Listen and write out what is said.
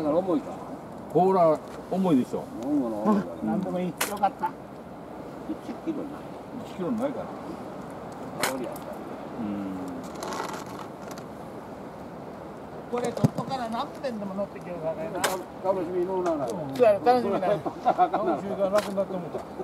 やから重いか。ほら、重いでしょ。なんでもいい。よかった。1キロない。1キロないから。これここから何点でも乗ってきるからね。楽しみのな。楽しみだ。楽しみがなくなってもた。